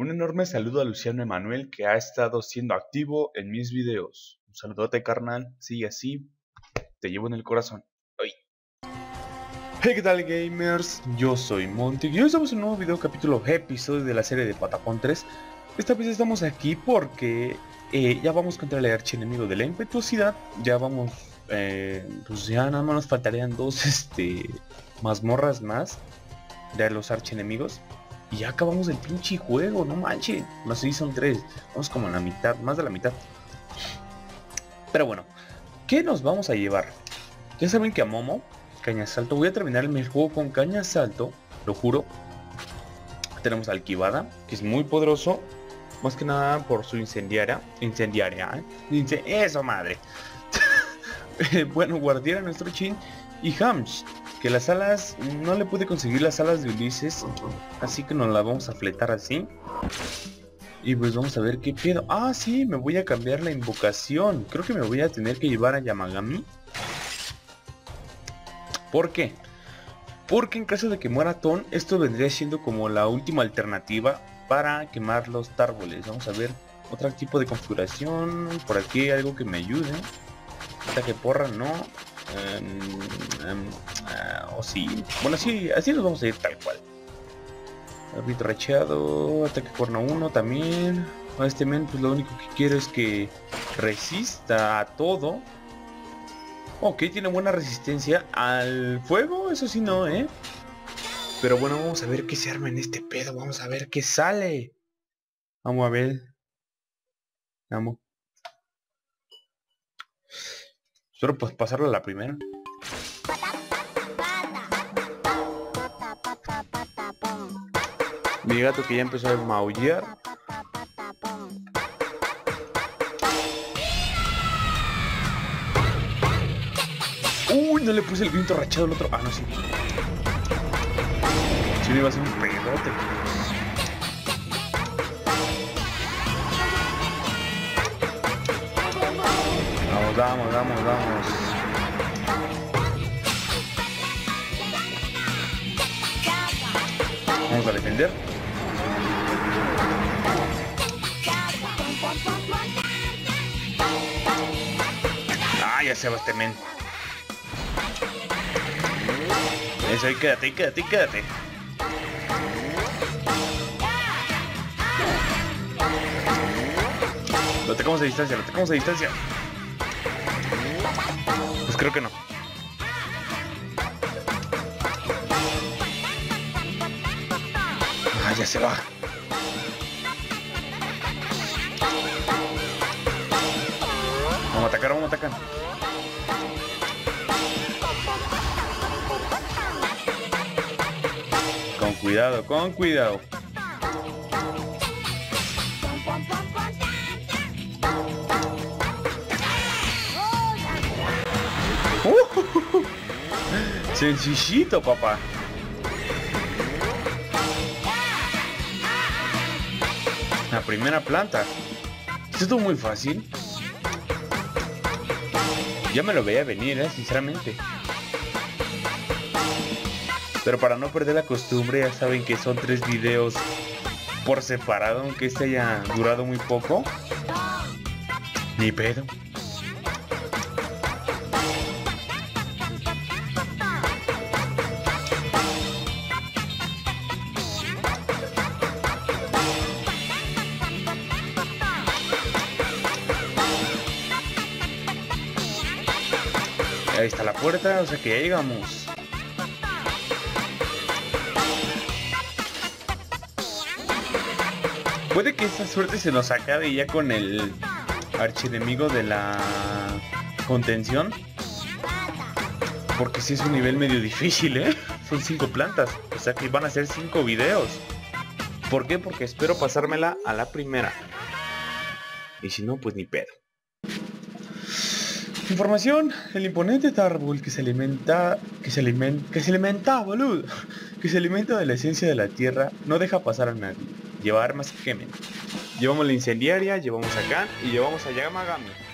Un enorme saludo a Luciano Emanuel, que ha estado siendo activo en mis videos. Un saludote, carnal. Sí, así te llevo en el corazón. Ay. Hey, ¿qué tal, gamers? Yo soy Monty y hoy estamos en un nuevo video, capítulo, episodio de la serie de Patapón 3. Esta vez estamos aquí porque ya vamos contra el archienemigo de la impetuosidad. Ya vamos, pues ya nada más nos faltarían dos mazmorras más de los archienemigos. Y ya acabamos el pinche juego, no manches. No sé si son tres, vamos como a la mitad, más de la mitad. Pero bueno, ¿qué nos vamos a llevar? Ya saben que a Momo, Caña Salto, voy a terminar el juego con Caña Salto, lo juro. Tenemos a Alquivada, que es muy poderoso, más que nada por su incendiaria, ¿eh? Eso, madre. Bueno, guardiera nuestro chin. Y Hams, que las alas, no le pude conseguir las alas de Ulises, así que nos las vamos a fletar así. Y pues vamos a ver qué pedo. Ah, sí, me voy a cambiar la invocación. Creo que me voy a tener que llevar a Yamagami. ¿Por qué? Porque en caso de que muera Ton, esto vendría siendo como la última alternativa para quemar los tárboles. Vamos a ver otro tipo de configuración. Por aquí algo que me ayude. Ataque porra, no. O sí. Bueno, sí, así nos vamos a ir tal cual. Árbitro racheado, ataque corno 1 también. A este men pues lo único que quiero es que resista a todo. Ok, tiene buena resistencia al fuego, eso sí no, ¿eh? Pero bueno, vamos a ver qué se arma en este pedo, vamos a ver qué sale. Vamos a ver. Vamos. Solo pues pasarlo a la primera. Mi gato que ya empezó a maullar. Uy, no le puse el viento rachado al otro. Ah, no, sí. Sí, me iba a hacer un pedote. Vamos. Vamos a defender. Ah, ya se va este men. Eso, ahí quédate. Lo atacamos a distancia. Pues creo que no. Ah, ya se va. Vamos a atacar. Con cuidado. Sencillito, papá. La primera planta. Esto es muy fácil. Ya me lo veía venir, sinceramente. Pero para no perder la costumbre, ya saben que son tres videos por separado, aunque este haya durado muy poco. Ni pedo. Ahí está la puerta, o sea que ya llegamos. Puede que esta suerte se nos acabe ya con el archienemigo de la contención, porque si es un nivel medio difícil, ¿eh? Son 5 plantas, o sea que van a ser 5 videos. ¿Por qué? Porque espero pasármela a la primera. Y si no, pues ni pedo. Información: el imponente Tarbul que se alimenta de la esencia de la tierra no deja pasar a nadie. Lleva armas que quemen. Llevamos la incendiaria, llevamos a Khan y llevamos a Yamagami.